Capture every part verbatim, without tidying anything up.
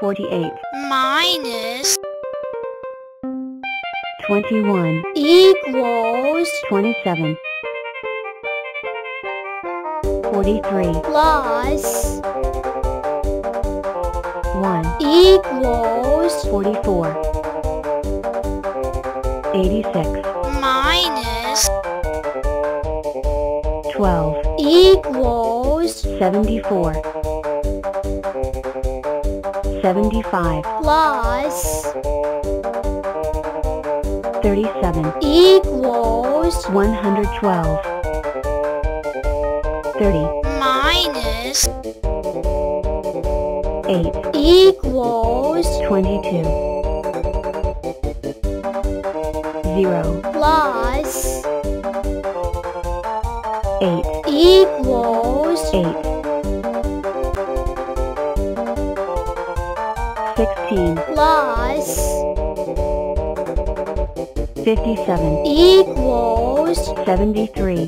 forty-eight minus twenty-one equals twenty-seven. forty-three plus one equals forty-four. eighty-six minus twelve equals seventy-four. seventy-five plus thirty-seven equals one hundred twelve. thirty minus eight equals twenty-two. zero plus eight equals eight. sixteen plus fifty-seven equals seventy-three.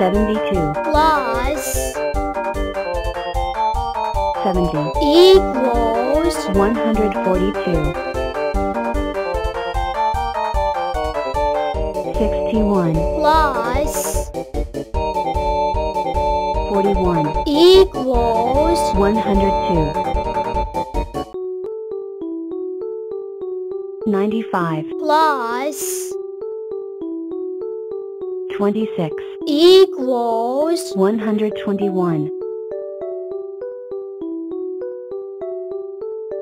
seventy-two plus seventy equals one hundred forty-two. sixty-one plus forty-one equals one hundred two. ninety-five plus twenty-six equals one hundred twenty-one.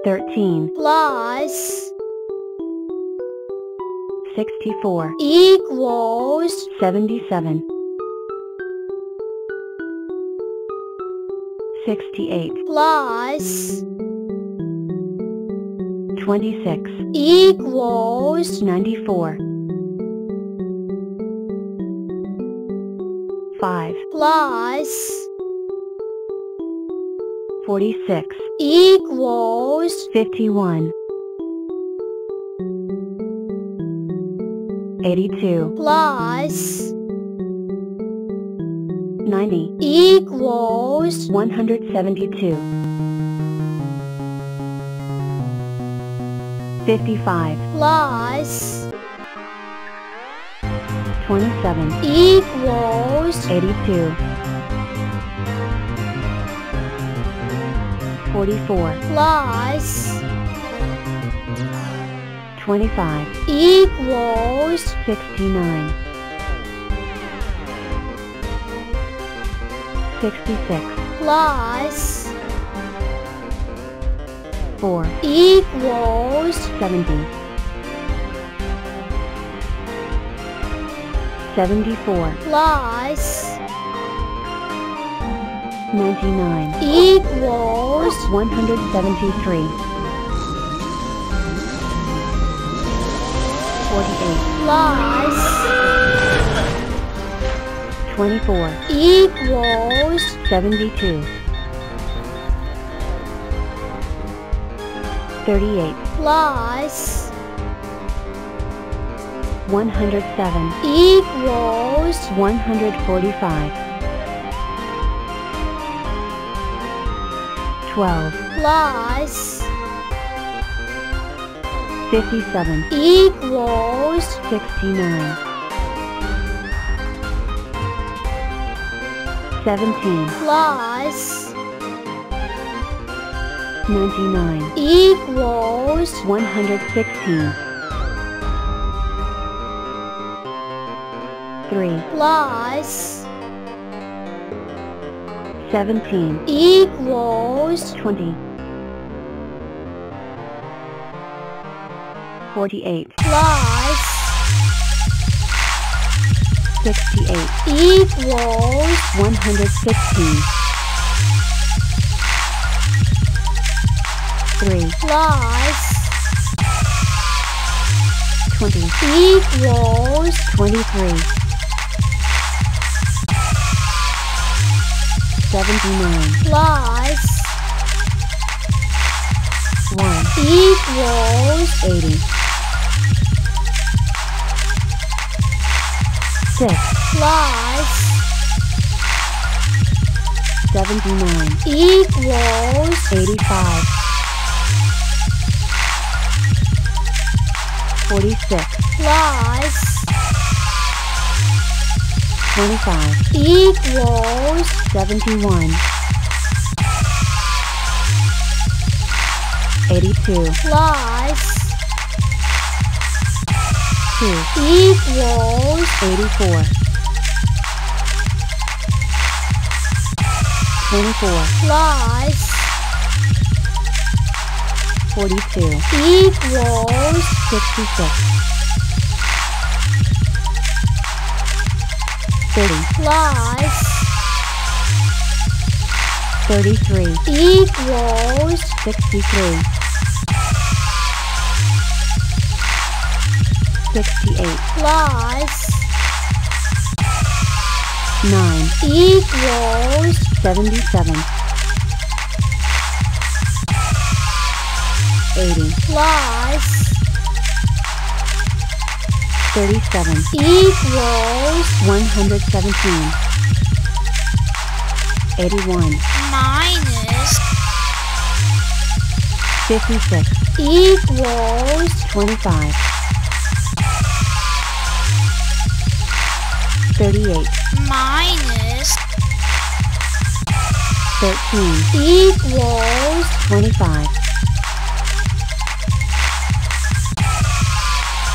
thirteen plus sixty-four equals seventy-seven. sixty-eight plus twenty-six equals ninety-four. five plus forty-six equals fifty-one. eighty-two plus ninety equals one hundred seventy-two. fifty-five plus twenty-seven equals eighty-two. forty-four plus twenty-five equals sixty-nine. sixty-six plus four equals seventy. seventy-four plus ninety-nine equals one hundred seventy-three. forty-eight plus twenty-four equals seventy-two. thirty-eight plus one hundred seven equals one hundred forty-five. twelve plus fifty-seven equals sixty-nine. seventeen plus ninety-nine equals one hundred sixteen. three plus seventeen equals twenty. forty-eight plus sixty-eight equals one hundred sixteen. three plus twenty equals twenty-three. seventy-nine plus one equals eighty. six plus seventy-nine equals eighty-five. forty-six plus twenty-five equals seventy-one. eighty-two plus two equals eighty-four. twenty-four plus forty-two equals sixty-six. thirty plus thirty-three equals sixty-three. sixty-eight plus nine equals seventy-seven. eighty plus thirty-seven equals one hundred seventeen. eighty-one minus fifty-six equals twenty-five. Thirty-eight minus thirteen equals twenty-five.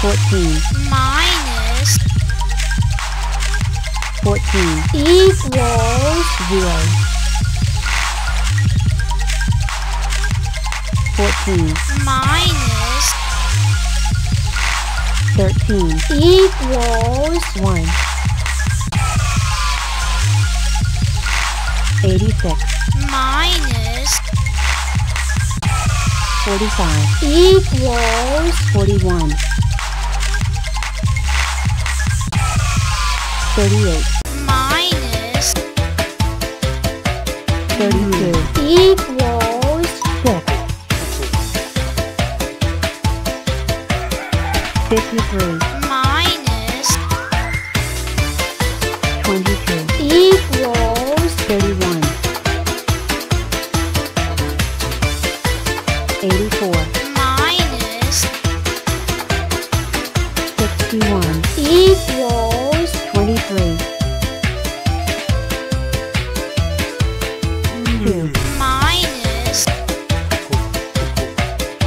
Fourteen minus fourteen equals zero. Fourteen minus thirteen equals one. eighty-six minus forty-five equals forty-one. thirty-eight minus thirty-two equals six. fifty-three minus twenty-two equals thirty-one. eighty-four minus sixty-one equals twenty-three. two minus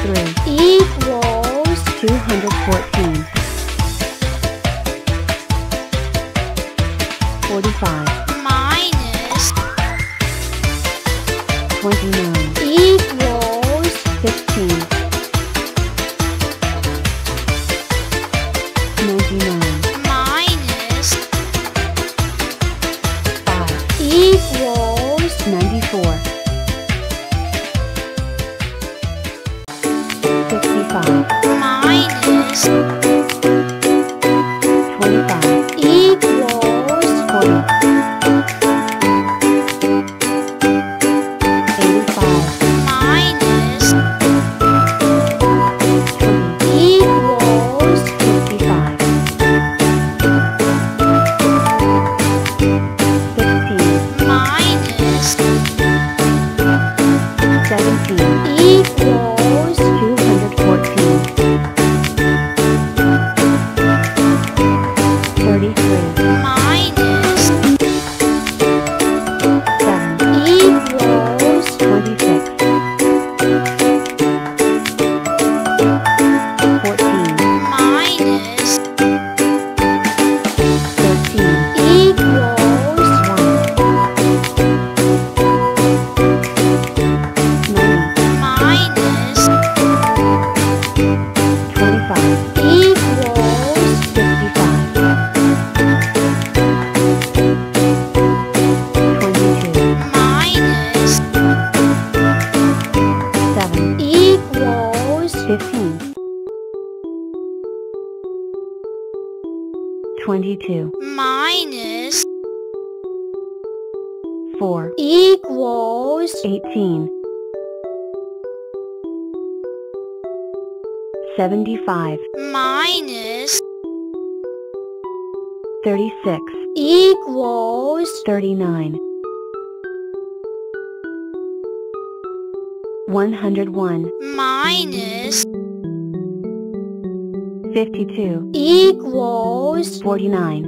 three equals two hundred fourteen. forty-five minus twenty-nine equals Fifteen. Ninety-nine minus five equals ninety-four. Fifty-five minus twenty-five equals forty. Eighty-five. twenty-two minus four equals eighteen. seventy-five minus thirty-six equals thirty-nine. one hundred one minus fifty-two equals forty-nine.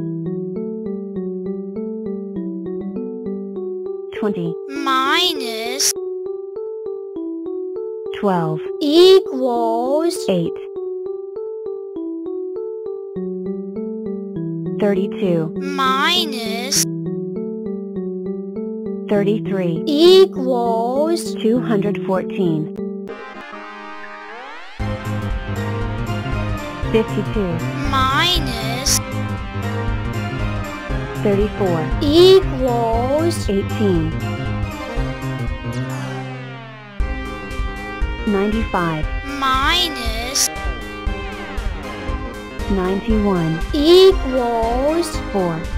twenty minus twelve equals eight. thirty-two minus thirty-three equals two hundred fourteen. fifty-two minus thirty-four equals eighteen. ninety-five minus ninety-one equals four.